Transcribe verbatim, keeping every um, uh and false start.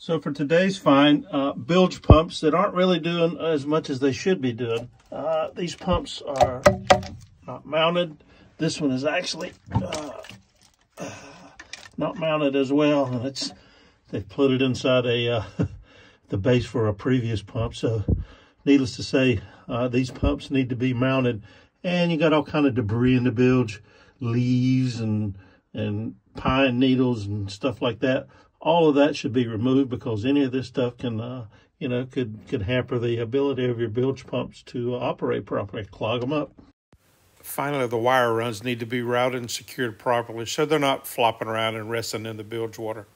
So for today's find, uh, bilge pumps that aren't really doing as much as they should be doing. Uh, these pumps are not mounted. This one is actually uh, uh, not mounted as well. And it's they put it inside a uh, the base for a previous pump. So needless to say, uh, these pumps need to be mounted. And you got all kind of debris in the bilge, leaves and and pine needles and stuff like that. All of that should be removed because any of this stuff can, uh, you know, could, could hamper the ability of your bilge pumps to operate properly, clog them up. Finally, the wire runs need to be routed and secured properly so they're not flopping around and resting in the bilge water.